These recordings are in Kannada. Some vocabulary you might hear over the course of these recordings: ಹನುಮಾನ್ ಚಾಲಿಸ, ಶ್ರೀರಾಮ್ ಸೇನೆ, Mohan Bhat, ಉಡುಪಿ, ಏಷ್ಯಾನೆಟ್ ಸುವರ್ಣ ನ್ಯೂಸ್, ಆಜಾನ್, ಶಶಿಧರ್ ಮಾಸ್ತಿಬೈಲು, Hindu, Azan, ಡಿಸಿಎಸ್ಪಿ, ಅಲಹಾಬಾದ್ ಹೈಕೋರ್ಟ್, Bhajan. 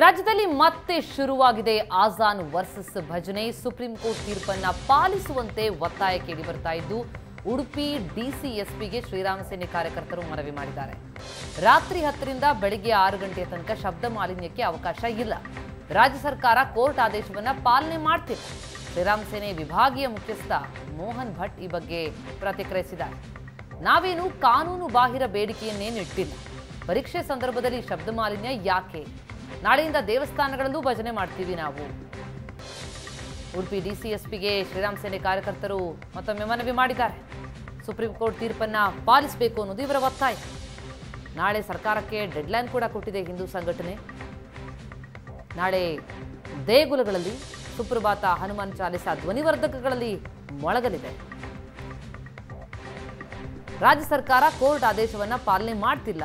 ರಾಜ್ಯದಲ್ಲಿ ಮತ್ತೆ ಶುರುವಾಗಿದೆ ಆಜಾನ್ ವರ್ಸಸ್ ಭಜನೆ ಸುಪ್ರೀಂ ಕೋರ್ಟ್ ತೀರ್ಪನ್ನ ಪಾಲಿಸುವಂತೆ ಒತ್ತಾಯ ಕೇಳಿ ಬರ್ತಾ ಇದ್ದು ಉಡುಪಿ ಡಿಸಿಎಸ್ಪಿಗೆ ಶ್ರೀರಾಮ್ ಸೇನೆ ಕಾರ್ಯಕರ್ತರು ಮನವಿ ಮಾಡಿದ್ದಾರೆ ರಾತ್ರಿ 10 ರಿಂದ ಬೆಳಗ್ಗೆ 6 ಗಂಟೆಯ ತನಕ ಶಬ್ದ ಮಾಲಿನ್ಯಕ್ಕೆ ಅವಕಾಶ ಇಲ್ಲ ರಾಜ್ಯ ಸರ್ಕಾರ ಕೋರ್ಟ್ ಆದೇಶವನ್ನ ಪಾಲನೆ ಮಾಡುತ್ತಿಲ್ಲ ಶ್ರೀರಾಮ್ ಸೇನೆ ವಿಭಾಗೀಯ ಮುಖ್ಯಸ್ಥ ಮೋಹನ್ ಭಟ್ ಈ ಬಗ್ಗೆ ಪ್ರತಿಕ್ರಿಯಿಸಿದ್ದಾರೆ ನಾವೇನು ಕಾನೂನು ಬಾಹಿರ ಬೇಡಿಕೆಯನ್ನೇ ಇಟ್ಟಿಲ್ಲ ಪರೀಕ್ಷೆ ಸಂದರ್ಭದಲ್ಲಿ ಶಬ್ದ ಮಾಲಿನ್ಯ ಯಾಕೆ ನಾಳೆಯಿಂದ ದೇವಸ್ಥಾನಗಳಲ್ಲೂ ಭಜನೆ ಮಾಡ್ತೀವಿ ನಾವು ಉಡುಪಿ ಡಿಸಿಎಸ್ಪಿಗೆ ಶ್ರೀರಾಮ್ ಸೇನೆ ಕಾರ್ಯಕರ್ತರು ಮತ್ತೊಮ್ಮೆ ಮನವಿ ಮಾಡಿದ್ದಾರೆ ಸುಪ್ರೀಂ ಕೋರ್ಟ್ ತೀರ್ಪನ್ನ ಪಾಲಿಸಬೇಕು ಅನ್ನೋದು ಇವರ ಒತ್ತಾಯ ನಾಳೆ ಸರ್ಕಾರಕ್ಕೆ ಡೆಡ್ಲೈನ್ ಕೂಡ ಕೊಟ್ಟಿದೆ ಹಿಂದೂ ಸಂಘಟನೆ ನಾಳೆ ದೇಗುಲಗಳಲ್ಲಿ ಸುಪ್ರಭಾತ ಹನುಮಾನ್ ಚಾಲಿಸ ಧ್ವನಿವರ್ಧಕಗಳಲ್ಲಿ ಮೊಳಗಲಿದೆ ರಾಜ್ಯ ಸರ್ಕಾರ ಕೋರ್ಟ್ ಆದೇಶವನ್ನ ಪಾಲನೆ ಮಾಡ್ತಿಲ್ಲ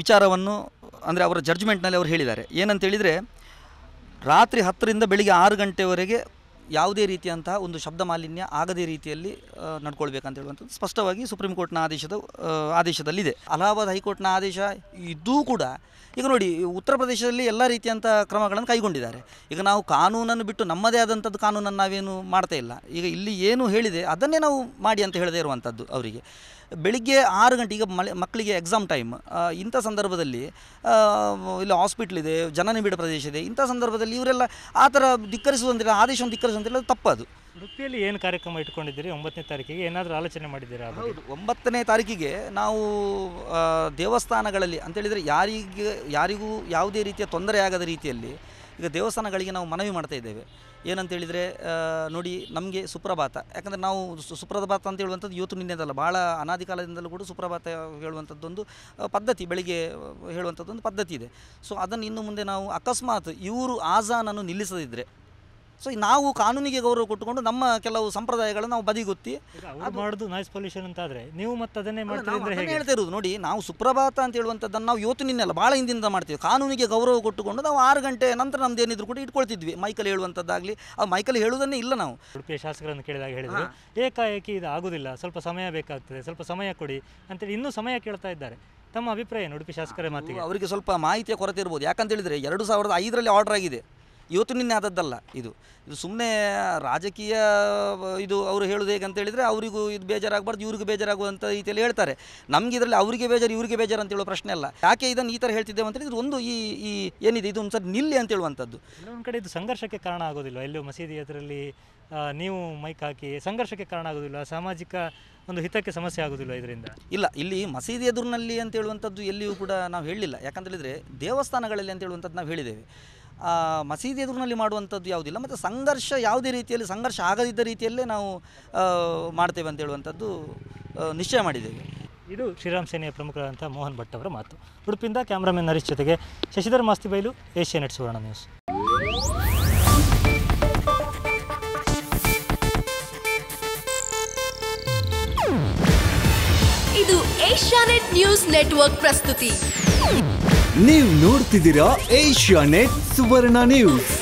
ವಿಚಾರವನ್ನು ಅಂದರೆ ಅವರ ಜಡ್ಜ್ಮೆಂಟ್ನಲ್ಲಿ ಅವರು ಹೇಳಿದ್ದಾರೆ ಏನಂತೇಳಿದರೆ ರಾತ್ರಿ 10 ರಿಂದ ಬೆಳಿಗ್ಗೆ 6 ಗಂಟೆವರೆಗೆ ಯಾವುದೇ ರೀತಿಯಂತಹ ಒಂದು ಶಬ್ದ ಮಾಲಿನ್ಯ ಆಗದೇ ರೀತಿಯಲ್ಲಿ ನಡ್ಕೊಳ್ಬೇಕಂತ ಹೇಳುವಂಥದ್ದು ಸ್ಪಷ್ಟವಾಗಿ ಸುಪ್ರೀಂ ಕೋರ್ಟ್ನ ಆದೇಶದಲ್ಲಿದೆ ಅಲಹಾಬಾದ್ ಹೈಕೋರ್ಟ್ನ ಆದೇಶ ಇದೂ ಕೂಡ ಈಗ ನೋಡಿ ಉತ್ತರ ಪ್ರದೇಶದಲ್ಲಿ ಎಲ್ಲ ರೀತಿಯಂಥ ಕ್ರಮಗಳನ್ನು ಕೈಗೊಂಡಿದ್ದಾರೆ ಈಗ ನಾವು ಕಾನೂನನ್ನು ಬಿಟ್ಟು ನಮ್ಮದೇ ಆದಂಥದ್ದು ಕಾನೂನನ್ನು ನಾವೇನು ಮಾಡ್ತಾ ಇಲ್ಲ ಈಗ ಇಲ್ಲಿ ಏನು ಹೇಳಿದೆ ಅದನ್ನೇ ನಾವು ಮಾಡಿ ಅಂತ ಹೇಳದೇ ಇರುವಂಥದ್ದು ಅವರಿಗೆ ಬೆಳಿಗ್ಗೆ 6 ಗಂಟೆ ಈಗ ಮಕ್ಕಳಿಗೆ ಎಕ್ಸಾಮ್ ಟೈಮ್ ಇಂಥ ಸಂದರ್ಭದಲ್ಲಿ ಇಲ್ಲ ಹಾಸ್ಪಿಟ್ಲಿದೆ ಜನನಿಬಿಡ ಪ್ರದೇಶ ಇದೆ ಇಂಥ ಸಂದರ್ಭದಲ್ಲಿ ಇವರೆಲ್ಲ ಆ ಥರ ಧಿಕ್ಕರಿಸುವಂತಿಲ್ಲ ಆದೇಶವನ್ನು ಧಿಕ್ಕರಿಸುವಂತಿಲ್ಲ ತಪ್ಪದು ಉಡುಪಿಯಲ್ಲಿ ಏನು ಕಾರ್ಯಕ್ರಮ ಇಟ್ಕೊಂಡಿದ್ದೀರಿ 9ನೇ ತಾರೀಕಿಗೆ ಏನಾದರೂ ಆಲೋಚನೆ ಮಾಡಿದ್ದೀರಾ ಹೌದು 9ನೇ ತಾರೀಕಿಗೆ ನಾವು ದೇವಸ್ಥಾನಗಳಲ್ಲಿ ಅಂತೇಳಿದರೆ ಯಾರಿಗೂ ಯಾವುದೇ ರೀತಿಯ ತೊಂದರೆ ಆಗದ ರೀತಿಯಲ್ಲಿ ಈಗ ದೇವಸ್ಥಾನಗಳಿಗೆ ನಾವು ಮನವಿ ಮಾಡ್ತಾ ಇದ್ದೇವೆ ಏನಂತೇಳಿದರೆ ನೋಡಿ ನಮಗೆ ಸುಪ್ರಭಾತ ಯಾಕಂದರೆ ನಾವು ಸುಪ್ರಭಾತ ಅಂತ ಹೇಳುವಂಥದ್ದು ಇವತ್ತು ನಿನ್ನೆದಲ್ಲ ಭಾಳ ಅನಾದಿ ಕಾಲದಿಂದಲೂ ಕೂಡ ಸುಪ್ರಭಾತ ಹೇಳುವಂಥದ್ದೊಂದು ಪದ್ಧತಿ ಬೆಳಿಗ್ಗೆ ಹೇಳುವಂಥದ್ದೊಂದು ಪದ್ಧತಿ ಇದೆ ಸೊ ಅದನ್ನು ಇನ್ನು ಮುಂದೆ ನಾವು ಅಕಸ್ಮಾತ್ ಇವರು ಆಜಾನನ್ನು ನಿಲ್ಲಿಸದಿದ್ದರೆ ಸೊ ನಾವು ಕಾನೂನಿಗೆ ಗೌರವ ಕೊಟ್ಟುಕೊಂಡು ನಮ್ಮ ಕೆಲವು ಸಂಪ್ರದಾಯಗಳನ್ನು ನಾವು ಬದಿಗೊತ್ತಿ ಅದು ಮಾಡೋದು ನಾಯ್ಸ್ ಪೊಲ್ಯೂಷನ್ ಅಂತ ಆದರೆ ನೀವು ಮತ್ತೆ ಅದನ್ನೇ ಮಾಡ್ತೀವಿ ಹೇಳ್ತಾ ಇರೋದು ನೋಡಿ ನಾವು ಸುಪ್ರಭಾತ ಅಂತ ಹೇಳುವಂಥದ್ದನ್ನು ನಾವು ಇವತ್ತು ನಿನ್ನೆಲ್ಲ ಭಾಳ ಹಿಂದಿನಿಂದ ಮಾಡ್ತೀವಿ ಕಾನೂನಿಗೆ ಗೌರವ ಕೊಟ್ಟುಕೊಂಡು ನಾವು 6 ಗಂಟೆ ನಂತರ ನಮ್ದು ಏನಿದ್ರು ಕೂಡ ಇಟ್ಕೊಳ್ತಿದ್ವಿ ಮೈಕಲ್ಲಿ ಹೇಳುವಂಥದ್ದಾಗಲಿ ಆ ಮೈಕಲ್ಲಿ ಹೇಳುವುದನ್ನೇ ಇಲ್ಲ ನಾವು ಉಡುಪಿಯ ಶಾಸಕರನ್ನು ಕೇಳಿದಾಗ ಹೇಳಿದ್ರು ಏಕಾಏಕಿ ಇದು ಆಗೋದಿಲ್ಲ ಸ್ವಲ್ಪ ಸಮಯ ಬೇಕಾಗ್ತದೆ ಸ್ವಲ್ಪ ಸಮಯ ಕೊಡಿ ಅಂತೇಳಿ ಇನ್ನೂ ಸಮಯ ಕೇಳ್ತಾ ಇದ್ದಾರೆ ತಮ್ಮ ಅಭಿಪ್ರಾಯ ಉಡುಪಿ ಶಾಸಕರ ಮಾತಿಗೆ ಅವರಿಗೆ ಸ್ವಲ್ಪ ಮಾಹಿತಿಯ ಕೊರತೆ ಇರ್ಬೋದು ಯಾಕಂತ ಹೇಳಿದರೆ 2005ರಲ್ಲಿ ಆರ್ಡರ್ ಆಗಿದೆ ಇವತ್ತು ನಿನ್ನೆ ಆದದ್ದಲ್ಲ ಇದು ಇದು ಸುಮ್ಮನೆ ರಾಜಕೀಯ ಇದು ಅವರು ಹೇಳೋದು ಹೇಗೆ ಅಂತೇಳಿದರೆ ಅವರಿಗೂ ಇದು ಬೇಜಾರಾಗಬಾರ್ದು ಇವ್ರಿಗೂ ಬೇಜಾರಾಗುವಂಥ ರೀತಿಯಲ್ಲಿ ಹೇಳ್ತಾರೆ ನಮಗೆ ಇದರಲ್ಲಿ ಅವರಿಗೆ ಬೇಜಾರು ಇವರಿಗೆ ಬೇಜಾರು ಅಂತ ಹೇಳೋ ಪ್ರಶ್ನೆ ಅಲ್ಲ ಯಾಕೆ ಇದನ್ನು ಈ ಥರ ಹೇಳ್ತಿದ್ದೇವೆ ಅಂತೇಳಿ ಇದು ಒಂದು ಈ ಏನಿದೆ ಇದು ಒಂದು ಸರಿ ನಿಲ್ಲಿ ಅಂತ ಹೇಳುವಂಥದ್ದು ಒಂದು ಕಡೆ ಇದು ಸಂಘರ್ಷಕ್ಕೆ ಕಾರಣ ಆಗೋದಿಲ್ಲ ಎಲ್ಲೋ ಮಸೀದಿ ಅದರಲ್ಲಿ ನೀವು ಮೈಕ್ ಹಾಕಿ ಸಂಘರ್ಷಕ್ಕೆ ಕಾರಣ ಆಗೋದಿಲ್ಲ ಸಾಮಾಜಿಕ ಒಂದು ಹಿತಕ್ಕೆ ಸಮಸ್ಯೆ ಆಗೋದಿಲ್ಲ ಇದರಿಂದ ಇಲ್ಲ ಇಲ್ಲಿ ಮಸೀದಿ ಎದುರಿನಲ್ಲಿ ಅಂತ ಹೇಳುವಂಥದ್ದು ಎಲ್ಲಿಯೂ ಕೂಡ ನಾವು ಹೇಳಿಲ್ಲ ಯಾಕಂತೇಳಿದರೆ ದೇವಸ್ಥಾನಗಳಲ್ಲಿ ಅಂತ ಹೇಳುವಂಥದ್ದು ನಾವು ಹೇಳಿದ್ದೇವೆ ಮಸೀದಿ ಎದುರಿನಲ್ಲಿ ಮಾಡುವಂಥದ್ದು ಯಾವುದಿಲ್ಲ ಮತ್ತು ಸಂಘರ್ಷ ಯಾವುದೇ ರೀತಿಯಲ್ಲಿ ಸಂಘರ್ಷ ಆಗದಿದ್ದ ರೀತಿಯಲ್ಲೇ ನಾವು ಮಾಡ್ತೇವೆ ಅಂತ ಹೇಳುವಂಥದ್ದು ನಿಶ್ಚಯ ಮಾಡಿದ್ದೇವೆ ಇದು ಶ್ರೀರಾಮ್ ಸೇನೆಯ ಪ್ರಮುಖರಾದಂಥ ಮೋಹನ್ ಭಟ್ ಅವರ ಮಾತು ಉಡುಪಿಯಿಂದ ಕ್ಯಾಮ್ರಾಮನ್ ಹರೀಶ್ ಜೊತೆಗೆ ಶಶಿಧರ್ ಮಾಸ್ತಿಬೈಲು ಏಷ್ಯಾನೆಟ್ ಸುವರ್ಣ ನ್ಯೂಸ್ ಇದು ಏಷ್ಯಾನೆಟ್ ನ್ಯೂಸ್ ನೆಟ್ವರ್ಕ್ ಪ್ರಸ್ತುತಿ ನೀವು ನೋಡ್ತಿದ್ದೀರಾ ಏಷ್ಯಾನೆಟ್ ಸುವರ್ಣ ನ್ಯೂಸ್